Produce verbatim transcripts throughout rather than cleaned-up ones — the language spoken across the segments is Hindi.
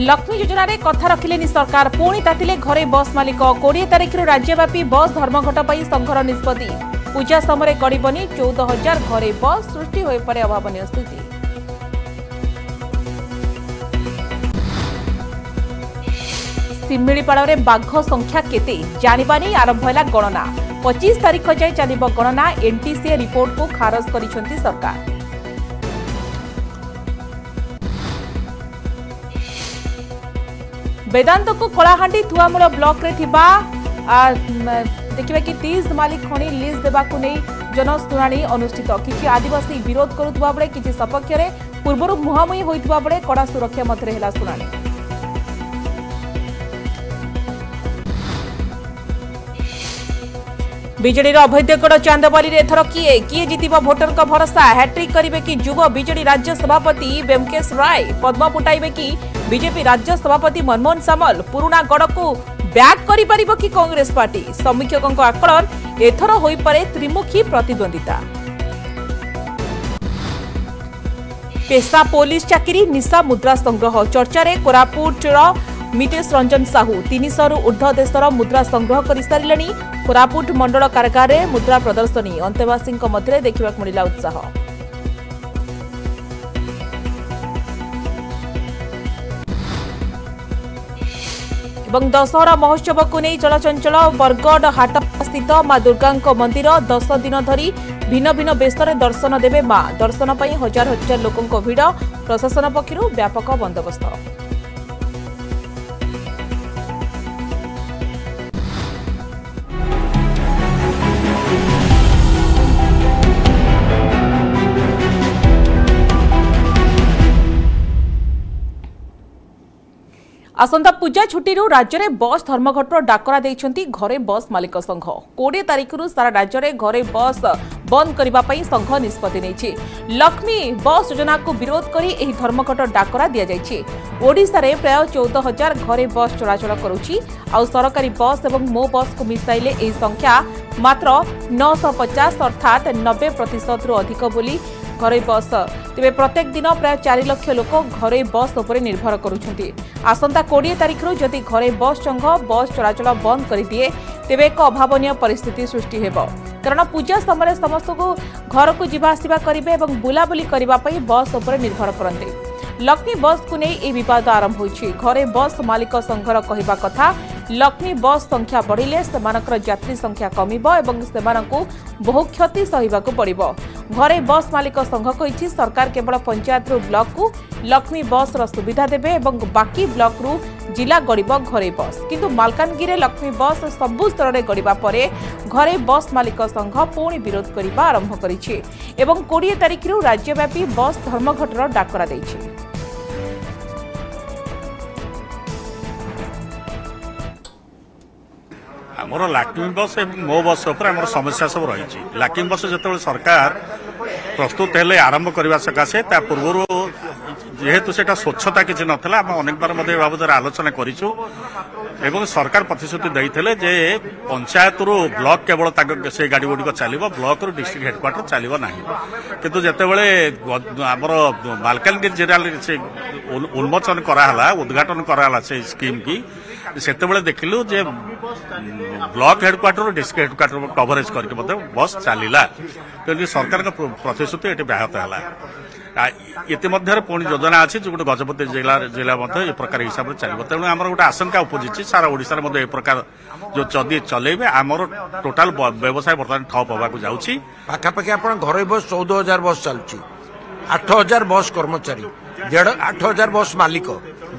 लक्ष्मी योजन कथा रखिले सरकार पुणी तातिले घरे बस मालिक कोड़े तारिखर राज्यव्यापी बस धर्मघट पर संघर निष्पत्ति पूजा समय गड़बनी चौदह हजार घरे बस सृष्टि हो पड़े अभावन स्थिति। सिमिड़ीपाड़ में बाघ संख्या केते जानवा नहीं आरंभ है गणना पच्चीस तारीख जाए चल गणना एनटीसीए रिपोर्ट को खारज कर सरकार। बेदांत को कलाहांडी थुआमूल ब्लॉक रे थिबा देखिबा कि तीस मालिक खणी लिज देबा को नहीं जनशुणाणी अनुष्ठित किसी आदिवासी विरोध करुवा बेले किसी सपक्ष में पूर्वर मुहांमुही होता बेले कड़ा सुरक्षा मध्य है शुणाणी। बीजेडी अभैद्यगढ़ चांदबाली एथर किए किए जितिबा भोटर का भरोसा हैट्रिक करिबे कि युवा बीजेडी राज्य सभापति बेमकेश राय पद्म फुटाइबे कि बीजेपी राज्य सभापति मनमोहन सामल पुराना गड़ को बैक करि परिबो कि कांग्रेस पार्टी समीक्षकों का आकलन एथर होई पारे त्रिमुखी प्रतिद्वंदिता। पेशा पुलिस चाकरी निशा मुद्रा संग्रह चर्चा कोरापुटरा मितेश रंजन साहू तीन सौ ऊर्ध्व देशर मुद्रा संग्रह कर सारे कोरापुट मंडल कारागार में मुद्रा प्रदर्शनी अंतेवासी मध्य देखा मिला उत्साह। दशहरा महोत्सव को नहीं चलचंचल बरगढ़ हाट स्थित माँ दुर्गा मंदिर दस दिन धरी भिन्न भिन्न बेस्तर दर्शन देवे माँ दर्शन पर हजार हजार लोकों भिड़ प्रशासन पक्षर व्यापक बंदोबस्त। आसंता पूजा छुट्टी राज्य में बस धर्मघटर डाकरा देइछंती घरे बस मालिक संघ कोड़े तारीख सारा राज्य में घरे बस बंद करने संघ निष्पत्ति नहीं लक्ष्मी बस योजना को विरोध कर धर्मघटर डाकरा दि जाए। ओडिशा रे प्राय चौदह हजार घरे बस चलाचल करुछि आ सरकारी बस और मो बस को मिसाइले यह संख्या मात्र नौ सौ पचास अर्थात नब्बे प्रतिशत रु अधिक बोली घरे बस तेरे प्रत्येक दिन प्राय चार लाख लोक घरे बस उपर निर्भर करुछंती। आसंता बीस तारीख जदि घरे बस संघ बस चलाचल बंद कर दिए तेरे एक अभावन परिस्थिति सृष्टि हेबो कारण पूजा समय समस्त को घर को जीवा आसवा करेंगे और बुलाबुली करने बस उपर निर्भर करते। लक्ष्मी बस को नहीं यह विवाद आरंभ होइछि घरे बस मालिक संघर कहवा कथा लक्ष्मी बस संख्या बढ़िले सेमानकर यात्री संख्या कमिबो एवं सेमानकु बहु क्षति सहिबाकु पड़िबो। घरे बस मालिक संघ कहिछि सरकार केवल पंचायत रु ब्लॉक को लक्ष्मी बस रा सुविधा देबे एवं बाकी ब्लॉक रु जिला गड़िबो घरे बस किंतु मालकानगिरी लक्ष्मी बस सबु स्तर रे गड़िबा परे घरे बस मालिक संघ पुणी विरोध करिबा आरंभ करिछि एवं बीस तारिख रु राज्यव्यापी बस धर्मघटर डाकरा दैछि। मोर लाक्मी बस मो बस उपर समस्या सब रही लाक्मी बस जो सरकार प्रस्तुत हेले आरंभ करने सकाशे ता पूर्व जेहेतु से स्वच्छता किसी नाला आम अनेक बार मध्य बाबद आलोचना करूँ एवं सरकार प्रतिश्रुति देते जे पंचायत रु ब्लॉक केवल से गाड़ी गुड़िक चलो ब्लॉक रु डिस्ट्रिक्ट हेडक्वार्टर चलो ना कितु जितेबाला आमर मालकानगिरी जिले से उन्मोचन कराला उद्घाटन कराला से स्कीम की सेतेबेले देखिलु जे block headquarter district headquarter coverage करके मतलब बस चलला तो सरकार का प्रतिश्रुति ये व्याहत है इतिमध्य पुणी योजना अच्छी जो गोटे गजपति जिला जिला ये प्रकार हिसाब से चलो तेणु आम गोटे आशंका उपजी सारा ओडिशा ये प्रकार जो जदि चलेबे आमर टोटाल व्यवसाय बर्तमान ठप होगा जाऊँगी पाखापाखि आप घर बस चौदह हजार बस चलुची आठ हजार बस कर्मचारी आठ हजार बस मालिक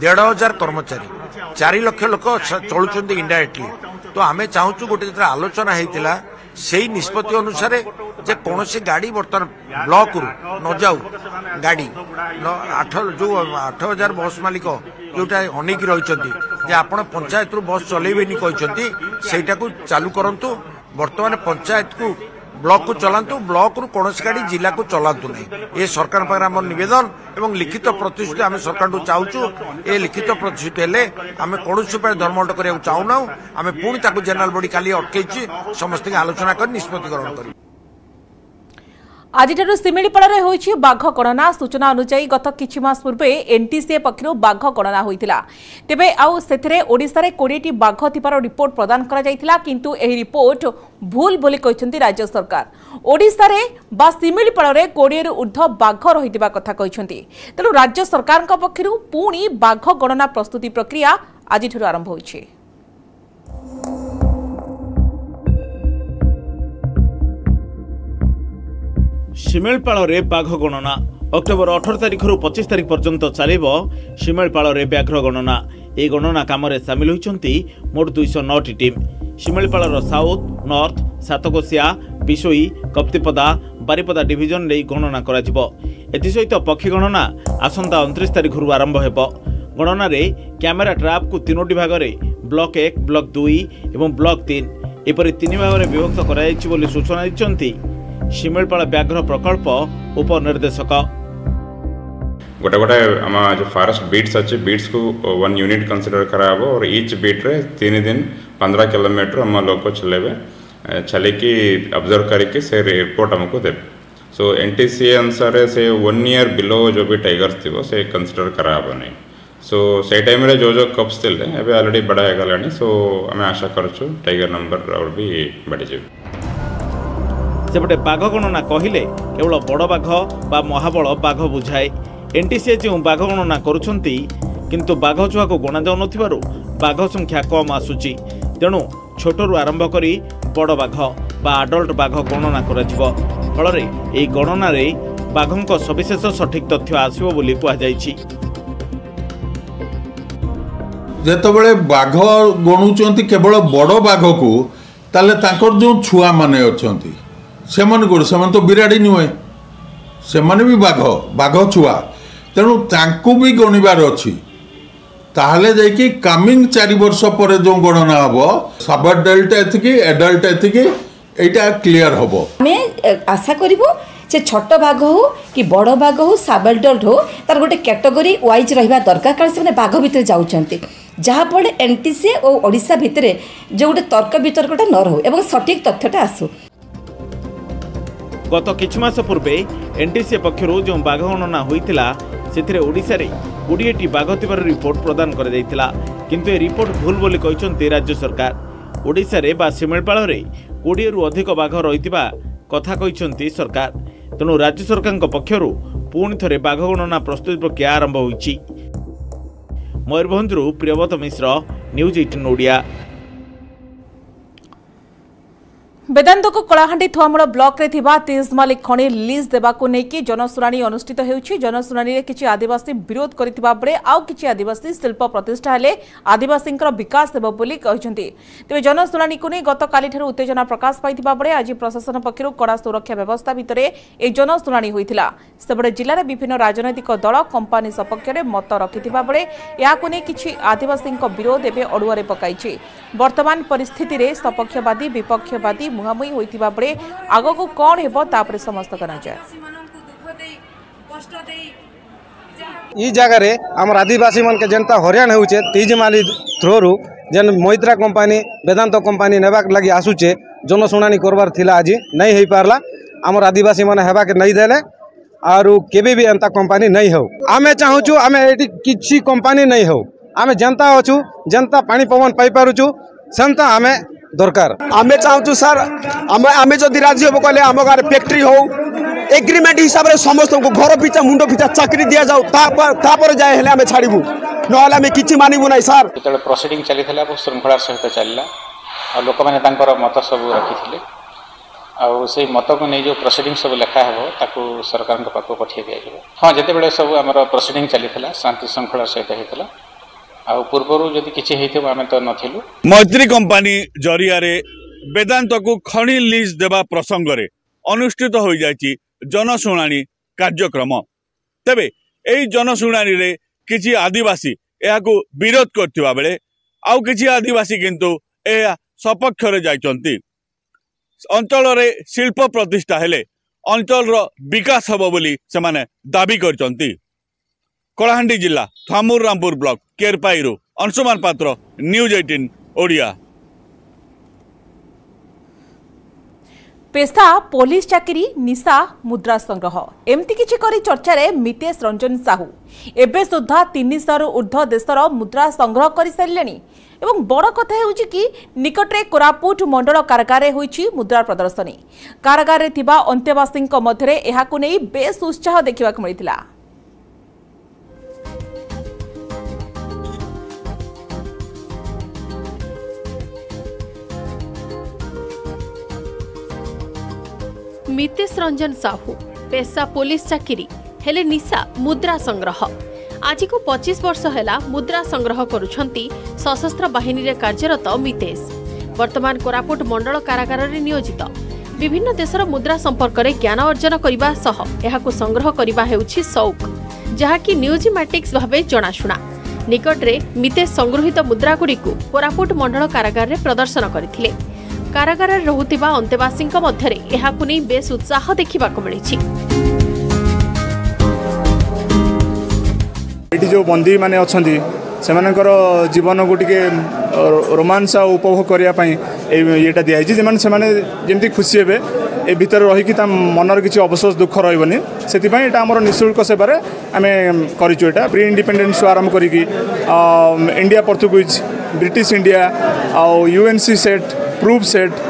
देढ़ हजार कर्मचारी चार लक्ष लोक चलुंट इंडाइरेक्टली तो आम चाहूँ गोटे जो आलोचना होता से निष्पत्ति अनुसार जे कौन सी गाड़ी बर्तमान ब्लॉक रु न जाऊ गाड़ी आठ जो आठ हजार बस मालिक जोटा अनेक रही आप पंचायत रु बस चलेबेनी कही चालू करूँ बर्तमान पंचायत को ब्लॉक को चलातु ब्लॉक रु कौन सी गाड़ी जिला को चलातु नहीं ये सरकार पर आम नवेदन एवं लिखित प्रतिश्रुति आम सरकार चाहूँ ये लिखित प्रतिश्रुति हेले आम कौन उपाय धर्मघट करा चाहूना आम पुणी जेनेल बॉडी काली अटकई समस्त आलोचना कर निष्पत्ति ग्रहण कर। आजिठारु सिमिलीपाड़ा होइछि बाघ गणना। सूचना अनुसार गत किछि मास पूर्व एनटीसीए पक्षर बाघ गणना होइतिला। तेबे आउ सेथिरे ओडिसा रे बीस टी बाघ थिबार रिपोर्ट प्रदान करा जाइतिला, किंतु एही रिपोर्ट भूल बोली कहिसेंती राज्य सरकार। ओडिसा रे बा सिमिलीपाड़ा रे बीस रु ऊर्ध्व बाघ रहितिबा कथा कहिसेंती। तेणु राज्य सरकार का पक्षर पुणी बाघ गणना प्रस्तुति प्रक्रिया आजिठारु आरंभ होइछि। शिमेलपाड़े बाघ गणना अक्टोबर अठारह तारिख रु पच्चीस तारिख पर्यंत चलो। शिमेलपाड़े व्याघ्र गणना ए गणना काम में सामिल होती मोट दुई सौ नौ team. Similipal south, north, Satkosia, Bishoi, Kaptipada, Baripada division ले गणना एसहित पक्षी गणना आसंता उनतीस तारिख रु आरंभ हो। गणन कैमेरा ट्राप को तीनो भाग में ब्लॉक एक, ब्लॉक दुई और ब्लॉक तीन एपरी तीन भाग में विभक्त कर सूचना दी। शिमेलपाड़ा व्याघ्र प्रकल्प उपनिर्देशक गोटे गोटे आम जो फॉरेस्ट बीट्स अच्छे बीट्स को वन यूनिट कंसीडर करा हो और ईच बीट रे तीन दिन पंद्रह किलोमीटर आम लोग चलेबे चल की ऑब्जर्व करके से रिपोर्ट हमको दे। सो एनटीसीए अनुसार से वन ईयर बिलो जो भी टाइगर्स थी से कंसीडर करा हो नहीं। सो से टाइम रे जो जो कप्स थे एबे ऑलरेडी बड़ा हो गलानी। सो आम आशा करछु टाइगर नंबर और भी बढ़ी जाए। सेपटे बाघ गणना कहिले केवल बड़ बाघ बा महाबल बाघ बुझाए। एनटीसीए जो बाघ गणना करुछंती किंतु बाघ छुआ को गणा जाऊ नथिबारु बाघ संख्या कम आसुची। तेणु छोटरू आरंभ करी बड़ बाघ बा आडल्ट बाघ गणना कराजिवो। फलरे एई गणना रे बाघंक सविशेष सठिक तथ्य आसिवो बोली कुआ जायछि। जेतबेले बाघ गणुचंती केवल बड़ बाघ को ताले ताकर जो छुआ माने अछंती सेमन गोड़ सेमन तो बिराड़ी नुहे सेमन भी बाघ बाघ छुआ। तेणु तांकु भी गणवार अच्छी ताहले जाइकि कमिंग चार वर्ष पर जो गणना हम सब एडल्ट एतिकी एडल्ट एतिकी एटा क्लियर हम हमें आशा करिवो। से छोट बाघ हो कि बड़ बाघ हो सब एडल्ट हो तार गोटे कैटेगरी वाइज रहिबा दरकार, कारण से बाघ भितर जाउछंती जहाँफल एनटीसी और ओडिशा भितर जो गोटे तर्क वितर्कटा न रहू एवं सठिक तथ्यटा आसू। गत किछु मास पूर्वे एनटीसीए पक्षर जो बाघ गणना होता से ओडिशा रे बीस टी बाघ थिबार रिपोर्ट प्रदान कर जायतिला, किंतु ए रिपोर्ट भूल बोली कहिसंती राज्य सरकार। ओडिशा रे बा शिमेलपाड़ रे बीस रु अधिक बाघ रहितिबा कथा कहिसंती सरकार। तेणु राज्य सरकार पक्षर पुणी थरे बाघ गणना प्रस्तुति प्रक्रिया आरंभ होईछि। मयूरभंजरू प्रियव्रत मिश्र, न्यूज अठारह ओडिया। बेदांत को कलाहांडी थुआमूल ब्लॉक रे थिबा तेजमालिक खणी लीज देबा को नेकी जनसुराणी अनुष्ठित हेउछि। जनसुराणी रे किछि आदिवासी विरोध करथिबा बरे आउ किछि आदिवासी शिल्प प्रतिष्ठा हेले आदिवासींकर विकास हेबो बोली कहिसंती। तेबे जनसुराणी को नै गत काली ठारु उत्तेजना प्रकाश पाइथिबा बरे आज प्रशासन पक्षरु कड़ा सुरक्षा व्यवस्था भितरे ए जनसुराणी होइथिला। सेबडे जिल्ला रे विभिन्न राजनैतिक दल कंपनी सपक्ष रे मत रखिथिबा बरे या को नै किछि आदिवासींकर विरोध एबे अडुआ रे पकाइछि। वर्तमान परिस्थिति रे सपक्षवादी विपक्षवादी मुहामुही होइतिबा बरे आगो को कोन हेबो तापर समस्त करना चाहे। ई जगह रे हमर आदिवासी मन के जनता हरियाण होउचे तेजमाली थ्रोरू जन मोइत्रा कंपनी वेदांत कंपनी नेबाक लागि आसुचे। जनसुनानी करबार थिला आज नहीं हेई पारला। हमर आदिवासी मन हेबा के नहीं देले आरो केबे भी एंता कंपनी नहीं हो। आमे चाहूचू आमे एटी किछि कंपनी नहीं हो। आमे जनता अछु जनता पानी पवन पाई पारुचू संता आमे दरकार। आमे चाहूँ सर आमे आमे जदि राजी हम कहले आम गाँव फैक्ट्री हो एग्रीमेंट हिसाब से समस्त को घर पिछा मुंड पिछा चाकरी दि जाऊ तापर जाए हेले आमे छाड़बू नहले आमे किछि मानिबू नै। सर जेते प्रोसीडिंग चली थला बहुत श्रृंखलार सहित चलला और लोक माने तांकर मत सब रखिथिले और से मत को नै जो प्रोसीडिंग सब लेखा हेबो ताकू सरकार के पाखो पठिए दिया जेबो। हां जेते बेले सब हमर प्रोसीडिंग चली थला शांति श्रृंखलार सहित हेतला आ पूर्वर जदि किछि हेइथे आमे त नथिलु। मैत्री कंपनी जरिया रे वेदांत को खणी लीज देवा प्रसंग रे अनुष्ठित होई जायछि जनसुनानी कार्यक्रम। तबे एई जनसुनानी रे किछि आदिवासी एहाकू विरोध करथिबा बेले आउ किछि आदिवासी किंतु एहा सपक्ष रे जायछंती। अंचल रे शिल्प प्रतिष्ठा हेले अंचल रो विकास हबो बोली से माने दाबी करछंती। कलाहांडी जिला थामुर रामपुर ब्लॉक केरपाईरू अंशुमान पात्र, न्यूज अठारह ओडिया। पेशा पुलिस चाकरी निशा मुद्रा संग्रह एमती किछि करी चर्चार मितेश रंजन साहू एबे सुधा तीन सौ रु ऊर्ध्व देशर मुद्रा संग्रह कर सारे एवं बड़ कथा होउछि कि निकटरे कोरापुट मंडल कारागारे होइछि मुद्रा प्रदर्शनी। कारागारे थिबा अंतेवासी मध्य एहाकु नै बेस उत्साह देखिबाकु मिलितिला। मितेश रंजन साहू पेशा पुलिस चाकरी हेले निशा मुद्रा संग्रह। आज को पच्चीस वर्ष हैला मुद्रा संग्रह करुछंती सशस्त्र बाहिनी रे कार्यरत मितेश। वर्तमान कोरापुट मंडल कारागार रे नियोजित विभिन्न देशर मुद्रा संपर्क रे ज्ञान अर्जन करिबा सह एहाकु संग्रह करिबा हेउछि शौक, जहाकि न्यूजमैटिक्स भाबे जनाशुना। निकट रे मितेश संग्रहित मुद्रा गुडीकु कोरापुट मंडल कारागार रे प्रदर्शन करथिले। कारागार रहुतिबा अंतेवासी मध्य एहाकु नै बेस उत्साह देखिबाकु मिलिछि। एटी जो बंदी माने अछंती सेमानकर जीवन को टिके रोमांस आ उपभोग करिया पई एटा दिया जे माने सेमाने जेमति खुशी हेबे ए भीतर रही कि ता मनर किछि अवशेष दुख रहइबनी। सेति पई एटा हमर निशुल्क सेवारे आमे करिछु। एटा प्री इंडिपेंडेंस आरंभ करिकि इंडिया पोर्तुगीज ब्रिटिश इंडिया आ यूएनसी सेट प्रूफ सेट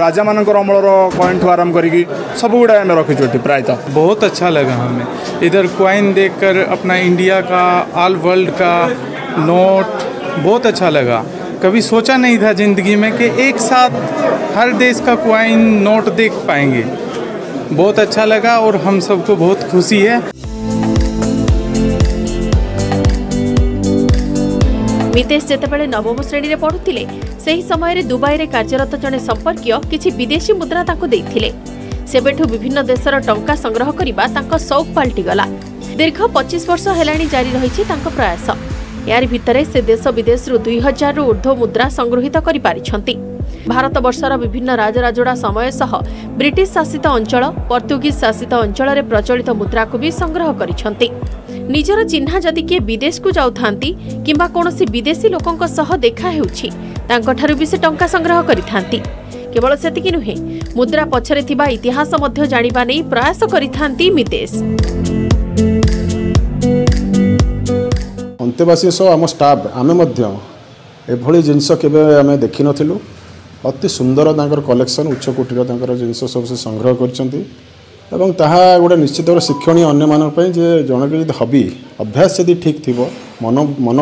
राजा मान अमलर पॉइंट आरम्भ करके सब गुड़ा हमें रखी प्रायतः बहुत अच्छा लगा हमें। इधर क्वाइन देखकर अपना इंडिया का ऑल वर्ल्ड का नोट बहुत अच्छा लगा। कभी सोचा नहीं था ज़िंदगी में कि एक साथ हर देश का क्वाइन नोट देख पाएंगे। बहुत अच्छा लगा और हम सबको बहुत खुशी है। मितेश जेतेबेले नवम श्रेणी में पढ़ुतिले सेही समय रे दुबई रे कार्यरत जने संपर्कीय किछि विदेशी मुद्रा ताकु देइथिले। सेबेठु विभिन्न देशर टंका संग्रह करिबा तांको शौक पाल्टी गला। दीर्घ पच्चीस वर्ष हेलाणी जारी रहिछि तांको प्रयास। यार भितरे से देश विदेश रु दो हज़ार रु ऊर्ध्व मुद्रा संग्रहित करि पारिछंती। भारत वर्षर विभिन्न राजराजुड़ा समय सह ब्रिटिश शासित अंचल पोर्तुगीज शासित अंचल रे प्रचलित मुद्रा को भी संग्रह करिछंती। निजर चिन्हा जदि किए विदेश को जाउथांती किंबा कोनोसी विदेशी लोकंक सह देखा हेउछि तांको ठारु भी से टंका संग्रह करिथांती। केवल सेतिकि नुहे मुद्रा पछरे थिबा इतिहास मध्य जानिबा नै प्रयास करिथांती मितेश। अंतेवासी सो हम स्टाफ आमे मध्य एभली जिंस केबे आमे देखि नथिलु। अति सुंदर तांकर कलेक्शन उच्चकोटीर तांकर जिंस सब से संग्रह करछंती एवं ताहा गोटे निश्चित भाव शिक्षणीय अन्य मानक पई जे जनक यदि हबी अभ्यास यदि ठीक थिबो मन मन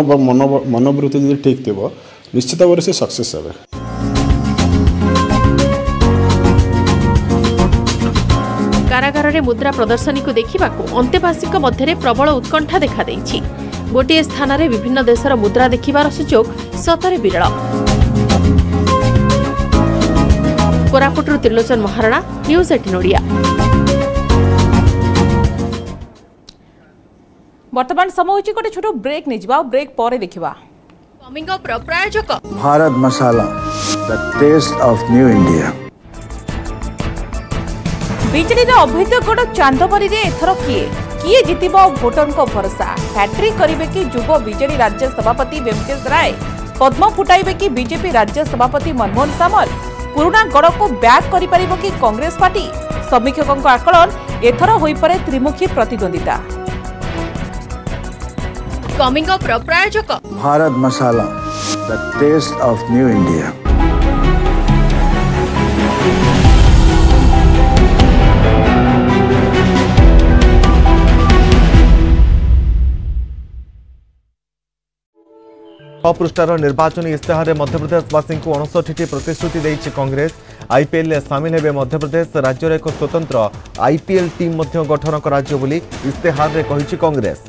मनोवृत्ति यदि ठीक थिबो निश्चित भाव से सक्सेस हेबे। कारागार रे मुद्रा प्रदर्शनी को देखिबा को अंतेवासी के मध्य रे प्रबल उत्कंठा देखा दैछि। गोटे स्थान रे विभिन्न देशर मुद्रा देखिबार सुयोग सतरे विरल। कोरापुट त्रिलोचन महाराणा, न्यूज़ अठारह ओडिया। वर्तमान समय होछि गोटे छोटो ब्रेक नै जिबा। ब्रेक परे देखिबा कमिंग अप प्रायोजक Bharat Masala the taste of new India. बिजली रे अवैध गोड चांदोबरी रे एथरो किए किए जितिबो भोटन को भरोसा। हैट्रिक करिवे कि युव बिजेडी राज्य सभापति वेंकटेश राय। पद्म फुटाइबे कि बीजेपी राज्य सभापति मनमोहन सामल। पुराना गड़ को बैक करि परिबो कि कांग्रेस पार्टी। समीक्षकों का आकलन एथर होई परे त्रिमुखी प्रतिद्वंदिता। कमिंग अप प्रायोजक Bharat Masala the taste of new India. पृष्ठार निर्वाचन इस्ताहार मध्यप्रदेशवासी को अणसठीटी प्रतिश्रुति देइछि कांग्रेस। आईपीएल में सामिल हेबे मध्यप्रदेश। राज्य एक स्वतंत्र आईपीएल टीम गठन कराजियो बोली इस्ताहार रे कहिछि कांग्रेस।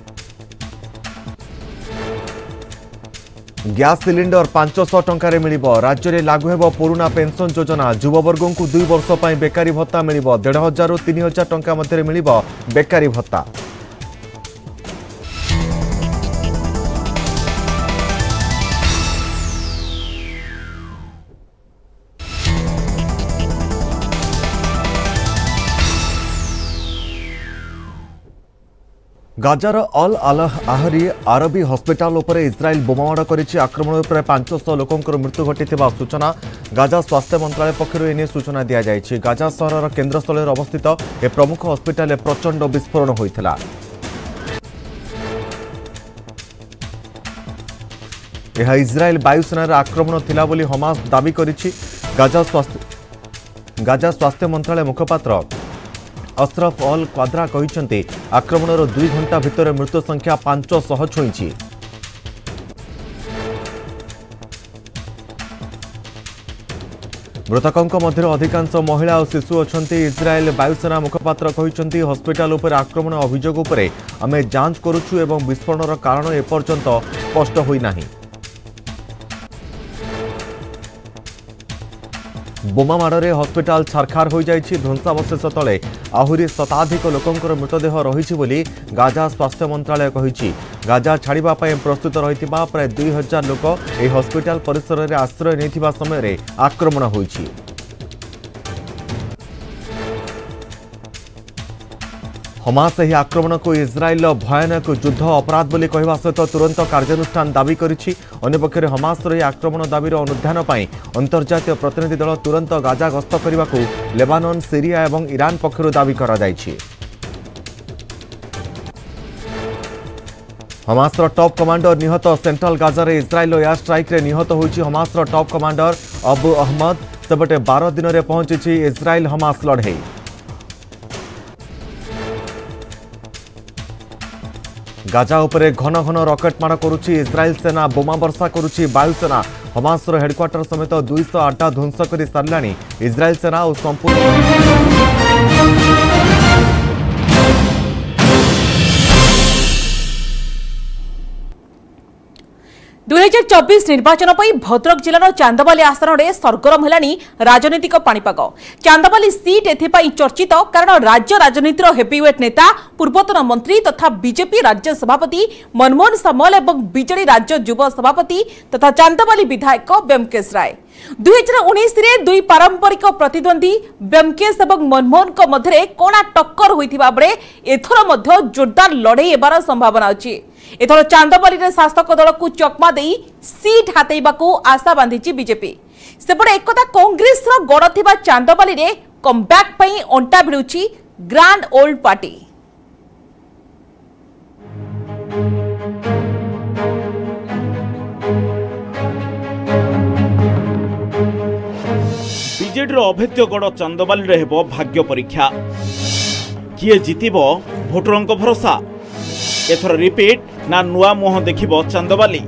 गैस सिलिंडर पाँच सौ टंका रे मिलिबो। राज्य रे लागू हेबो पुराना पेंशन योजना। युववर्गों को दुई वर्ष पई बेकारी भत्ता मिलिबो। एक हज़ार पचास रु तीन हज़ार टंका मध्ये मिलिबो बेकारी भत्ता। गाजार अल आलह आहरी आरबी हस्पिटाल उपरे इस्राएल बोमामाड़ करिछि। आक्रमण प्राय पांचशह लोकंकर मृत्यु घटिथिबा सूचना। गाजा स्वास्थ्य मंत्रालय पक्षरु एने सूचना दिया जायछि। गाजा शहरर केन्द्रस्थल अवस्थित ए प्रमुख हस्पिटाल प्रचंड विस्फोरण होइथिला। यह इस्राएल वायुसेनार आक्रमण थिला बोली हमास दाबी करिछि। गाजा स्वास्थ्य गाजा स्वास्थ्य मंत्रालय मुखपात्र अशरफ अल क्वाद्रा कहते आक्रमणर दुई घंटा भितर मृत्यु संख्या पांचशह छुईं। मृतकों मध्य अधिकांश महिला और शिशु अच्छा। इस्राएल वायुसेना मुखपात्र कहते हस्पिटाल उपर आक्रमण अभियोग उपरे आमे जांच करुछु एवं विस्फोरणर कारण एपर्यंत स्पष्ट होई नाही। बोमामाड़ में हस्पिटाल छारखार हो जाए। ध्वंसावशेष तले आहरी शताधिक लोकंर मृतदेह रही गाजा स्वास्थ्य मंत्रालय कही। गाजा छाड़ा प्रस्तुत रही प्राय दुई हजार लोक यह हस्पिटाल परिसर में आश्रय नहीं समय आक्रमण हो। हमास यह आक्रमण को इस्राएल भयानक युद्ध अपराध बोली कहवा सहित तुरंत कार्यानुष्ठान दाबी करिछि। अन्य पक्षरे हमासर यह आक्रमण दाबीर अनुधान पर अंतर्जातीय प्रतिनिधि दल तुरंत गाजा गस्त करने लेबानन सीरिया एवं ईरान पक्षरु दाबी करा जायछि। हमासर टॉप कमांडर निहत। सेंट्रल गाजार इस्राएल एयर स्ट्राइक रे निहत होछि हमासर टॉप कमांडर अबू अहमद। सेपटे बारह दिन में पहुंची इस्राएल हमास लड़े। गाजा उपरे घन घन रॉकेट माड़ करुछि इस्राएल सेना। बोमा वर्षा करुछि वायुसेना। हमासर हेडक्वार्टर समेत दुईश आड्डा ध्वंस कर साराणी इस्राएल सेना और संपूर्ण दुई हजार चौबीस निर्वाचन पर भद्रक जिलार चांदवाली आसन में सरगरम है राजनीतिक पाणीपाग। चांदवाली सीट एथपाई चर्चित कारण राज्य राजनीतिर हेवीवेट नेता पूर्वतन मंत्री तथा बीजेपी राज्य सभापति मनमोहन सामल एवं बीजेडी राज्य युव सभापति तथा चांदवाली विधायक ब्योमकेश राय दुई हजार उन्नीस दुई पारंपरिक प्रतिद्वंदी ब्योमकेश और मनमोहन मध्य कणा टक्कर होता बेले एथर जोरदार लड़े होबार संभावना अच्छी। एथर चांदवाली शासक दल को चकमा दे सीट हातेबाकू आशा बांधीची बीजेपी। सेपटे एकता कांग्रेस गड़ थिबा चांदवाली रे कमबैक पई अंटा भिडुची ग्रांड ओल्ड पार्टी। बीजेडी रो अभेद्य गड़ चांदवाली रे हेबो भाग्य परीक्षा। किए जितिबो भोटरंक भरोसा। एथर रिपीट ना नुआ मुह देखिबो चांदवाली।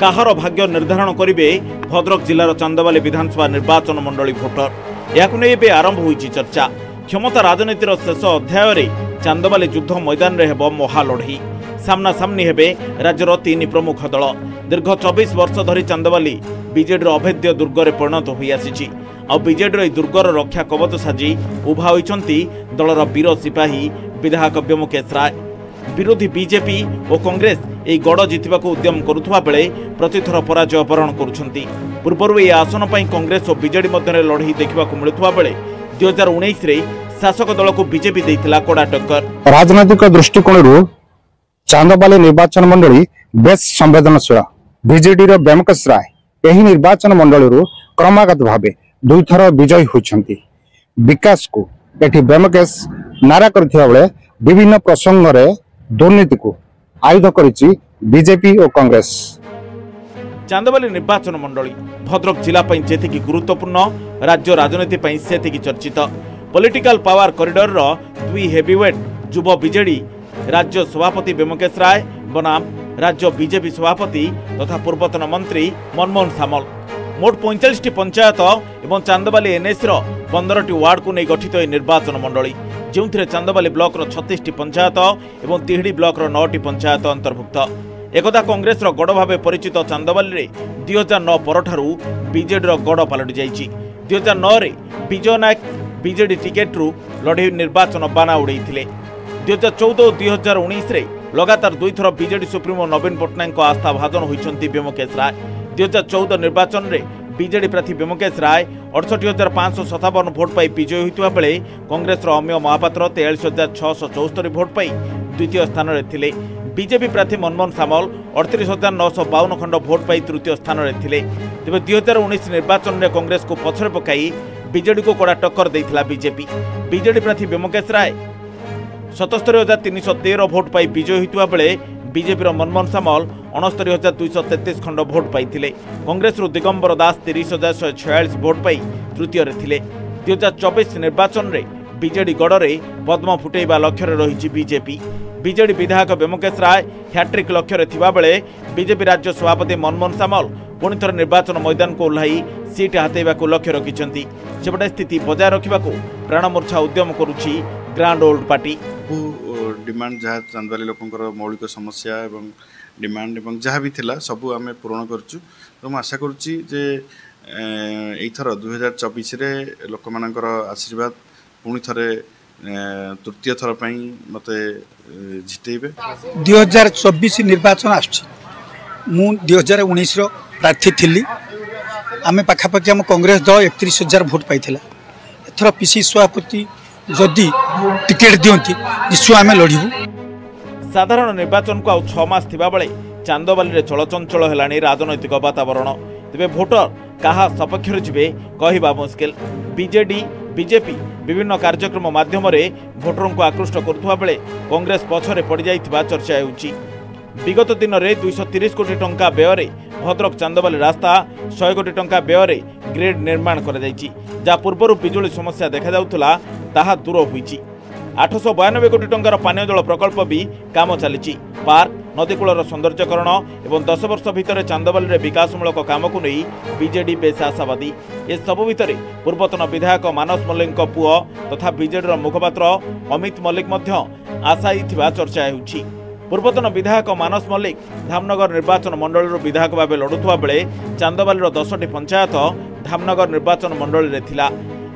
कहार भाग्य निर्धारण करिवे भद्रक जिलार चांदवाली विधानसभा निर्वाचन मंडली भोटर। याकु नै बे आरंभ होईची चर्चा। क्षमता राजनीतिर शेष अध्याय रे चांदवाली युद्ध मैदान रे हेबो महा लढई। सामना सामनी हेबे राज्यर तीन प्रमुख दल। दीर्घ चौबीस वर्ष धरी चांदवाली बीजेडीर अभेद्य दुर्गरे परिणत होई आसीछि। आ बीजेडीर ए दुर्गर रक्षा कवच साजी उभा होईचंती दलर वीर सिपाही विधायक ब्योमकेश राय। विरोधी बीजेपी और कांग्रेस यह गड़ जितने उद्यम करुवा बेले प्रतिथर पराजय बरण करुंच। पूर्वर यह आसन पर कांग्रेस और बीजेडी मध्य लड़ई देखा मिलुवा बेले दुई हजार उन्नीस शासक दल को बीजेपी देता कड़ा टक्कर। राजनैतिक दृष्टिकोण चांदवाली निर्वाचन मंडली बेस संवेदनशील। बीजेडी ब्योमकेश राय यही निर्वाचन मंडल क्रमागत भाव दुई थर विजयी होती। विकास को ये ब्योमकेश नारा कर विभिन्न प्रसंग रे दुर्नीति को आयुध करिछि बीजेपी और कांग्रेस। चांदवाली निर्वाचन मंडली भद्रक जिला जेतिकी गुरुत्वपूर्ण राज्य राजनीति सेतिकी चर्चित। पॉलिटिकल पावर कॉरिडोर रो दुई हेवीवेट युवा बीजेडी राज्य सभापति ब्योमकेश राय बनाम राज्य बीजेपी सभापति तथा पूर्वतन मंत्री मनमोहन सामल। मोट पैंतालीस पंचायत और चांदवाली एनएस रो पंद्रह वार्ड को नहीं गठित यह निर्वाचन मंडली जो चांदवाली ब्लॉक रो छत्तीस पंचायत और तिहिड़ी ब्लॉक रो नौ पंचायत अंतर्भुक्त। एकदा कांग्रेस रो गड़ भावे परिचित चांदवाली दुई हजार नौ परठारू बीजेडी रो गड़ पलटि जाइछि। दुई हजार नौ रे विजय नायक बीजेडी टिकेट रु लड़े निर्वाचन बाना उड़े। दुई हजार चौदह और दुई हजार उन्नीस लगातार दुई थर बीजेडी सुप्रीमो नवीन पट्टनायक आस्था भाजन होती ब्योमकेश राय। दुई हजार चौदह निर्वाचन में बीजेडी प्रार्थी व्योमकेश राय अड़सठी हजार पांचश सतावन भोट पाई विजयी होता बेले कांग्रेस अम्य महापात्र तेयालीस हजार छःश चौस्तरी भोट पाई द्वितीय स्थान में थे। बीजेपी प्रार्थी मनमोहन सामल अड़तीस हजार नौश बावन खंड भोट पाई तृतीय स्थान में थे। तेज दुई हजार उन्नीस निर्वाचन में कांग्रेस को पछरे पकाई बीजेडी को कड़ा टक्कर देता बीजेपी। बीजेडी प्रार्थी व्योमकेश राय सतस्तरी हजार तीन सौ तेरह भोट पाई विजयी होता बेले बीजेपी मनमोहन सामल अणस्तरी हजार दुईश तेतीस खंड भोट पाई। कांग्रेस दिगंबर दास तीस हजार शहे छयालीस भोट पाई तृतीय थे। दुई हजार चौबीस निर्वाचन में बीजेडी गड़े पद्म फुटेबा लक्ष्य रही बीजेपी। बीजेडी विधायक व्योमकेश राय हैट्रिक लक्ष्य थे। बीजेपी राज्य सभापति मनमोहन सामल पुणि थर निर्वाचन मैदान को ओह्लाई सीट हाथाइवाकू लक्ष्य रखिंट। सेपटे स्थिति बजाय रखा प्राणमूर्छा उद्यम करुच्ची ग्रांड ओल्ड पार्टी। डिमांड जहाँ चांदवाली लोकंर मौलिक समस्या एवं डिमांड एवं जहाँ भी थिला सबू आम पूरण करूँ। तो मुझे आशा करुच्ची जे एथर दुई हजार चौबीस लोक मानकर आशीर्वाद पुणी थे तृतीय थर पर मत जितेबे। दुई हजार चौबीस निर्वाचन आसू दुई हजार उन्नीस प्रार्थी थी। आम पखापाखि आम कांग्रेस दल एकतीस हजार भोट पाई एथर पीसी सभापति जदि टिकेट दिंती निश्चय आम लड़ू। साधारण निर्वाचन को आउ छमास बेले चांदवाली चलचंचल है राजनैतिक वातावरण। तेज भोटर क्या सपक्षर जी कहवा मुस्किल। बीजेडी बीजेपी विभिन्न कार्यक्रम मध्यम भोटर को आकृष्ट करुवा बेले कांग्रेस पछरे पड़ जा चर्चा होगत दिन में दुईश तीस कोटी टंका व्यय भद्रक चांदवाली रास्ता शहे कोटी टंका व्यय ग्रेड निर्माण करा। पूर्व बिजुली समस्या देखा जाउथला ताहा दूर होईची। आठश बयानबे कोटी टंकार पानीय जल प्रकल्प भी काम चली। पार्क नदीकूलर सौंदर्यकरण और दस वर्ष भितर चांदवाली में विकासमूलक काम को नहीं बीजेडी बेस आशावादी। ए सबु भितर पूर्वतन विधायक मानस मल्लिक पुओ तथा बीजेडी मुखपात्र अमित मल्लिक आशायी थिबा चर्चा होउची। पूर्वतन विधायक मानस मल्लिक धामनगर निर्वाचन मंडल विधायक भाव लड़ुवा बेले चांदवाली दस टी पंचायत धामनगर निर्वाचन मंडल में थिला।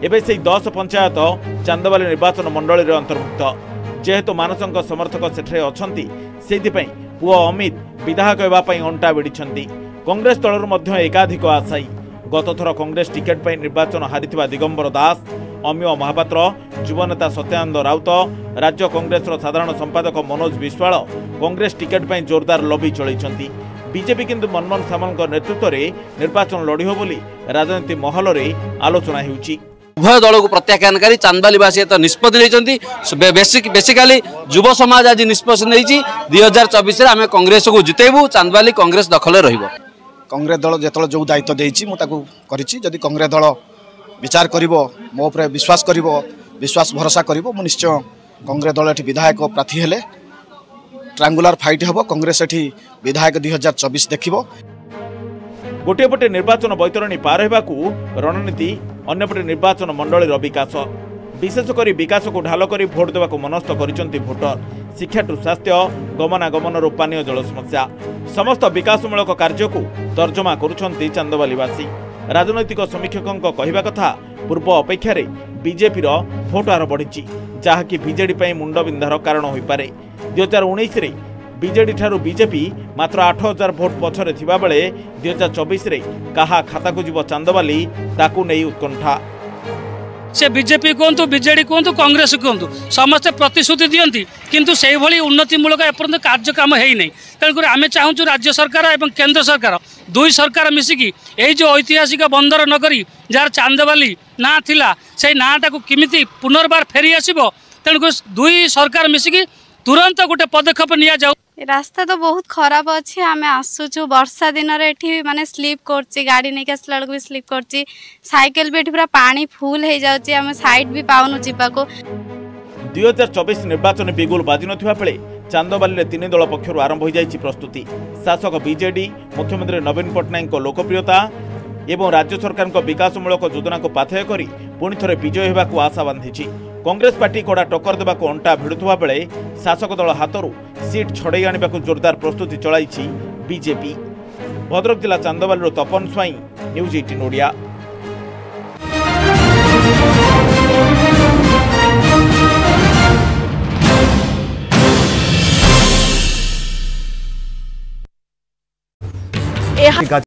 एबे से दस पंचायत चांदवाली निर्वाचन मंडल में अंतर्भुक्त। जेहेतु मानसों समर्थक सेठरे अछंती सेदिपई पुओ अमित विधायक होगापी अंटा भिड़ी। कांग्रेस दलर मध्य एकाधिक आशायी। गत थर कांग्रेस टिकेट पर निर्वाचन हारिथिबा दिगंबर दास अम्य महापात्र युवनेता सत्यानंद राउत राज्य कांग्रेस साधारण संपादक मनोज विश्वाल कांग्रेस टिकेट पर जोरदार लबी चलती। बीजेपी किंतु मनमोहन सामल नेतृत्व में निर्वाचन लड़ो बोली राजनीति महल में आलोचना होउची। उभय दल को प्रत्याख्यानकारी चांदवालीवासी एक निष्पत्ति बेसिक बेसिकाली युव समाज आज निष्पत्ति नहीं। दुई हजार चौबीस आम कांग्रेस को जितेबू चांदवाली कांग्रेस दखल रंग्रेस दल जो जो दायित्व देदी कांग्रेस दल विचार कर मो उपर विश्वास कर विश्वास भरोसा कर निश्चय कांग्रेस दल ये विधायक प्रार्थी हेले ट्रायंगुलर फाइट हे कांग्रेस ये विधायक दुई हजार चौबीस देख। गोटे पटे निर्वाचन बैतरणी पार होगा रणनीति अन्यपटे निर्वाचन मंडल विकास विशेषकर विकास को ढाल कर भोट देवाक मनस्थ करचंती भोटर। शिक्षाठू स्वास्थ्य गमनागमन पानीय जल समस्या समस्त विकासमूलक कार्य को तर्जमा करुंच चांदवालीवासी। राजनैतिक समीक्षकों कहवा कथा पूर्व अपेक्षा बीजेपी भोट हार बढ़ी जहाँकि बीजेडी पर मुंडबिंधार कारण हो पारे। दुई हजार उन्नीस बीजेडी ठारू बीजेपी मात्र आठ हजार भोट पछरे थिबा बेले दुई हजार चौबीस कहा खाता को जीव चांदवाली ताकू नहीं उत्कंठा। से बीजेपी कहतु बीजेडी कहतु कांग्रेस कहतु समस्ते प्रतिश्रुति दियंती किंतु से भली उन्नतिमूलक एपर्यंत कार्यक्रम है नहीं। तेणुकर आम चाहूँ राज्य सरकार एवं केन्द्र सरकार दुई सरकार मिसिकी जो ऐतिहासिक बंदर नगरी जार चांदवाली ना थिला से नाटा किमिति पुनर्बार फेरी आसिबो। तेणुकर दुई सरकार मिसिकी तुरंत गोटे पदक्षेप निया जाऊ। रास्ता तो बहुत खराब अच्छे आम आसुचु वर्षा दिन में ये माने स्लीप कर गाड़ी नहीं आसला बेलू भी स्लीप कर सैकेल भी पूरा पानी फुल हो जाए सैड भी पाऊन जीवाक। दुई हजार चौबीस निर्वाचन बिगुल बाजि ना बेले चांदवाली तीन दल पक्षर आरंभ हो जाए प्रस्तुति। शासक बीजेडी मुख्यमंत्री नवीन पट्टनायक लोकप्रियता एवं राज्य सरकार विकासमूलक योजना को पाथेय कर पुणि थे विजयी होगा आशा बांधि। कांग्रेस पार्टी कड़ा टक्कर देवाक अंटा भिड़ुवा बेले शासक दल हाथरू सीट छड़े आने जोरदार प्रस्तुति चलाई बीजेपी। भद्रक जिला चांदवाली तपन स्वाई न्यूज अठारह ओडिया।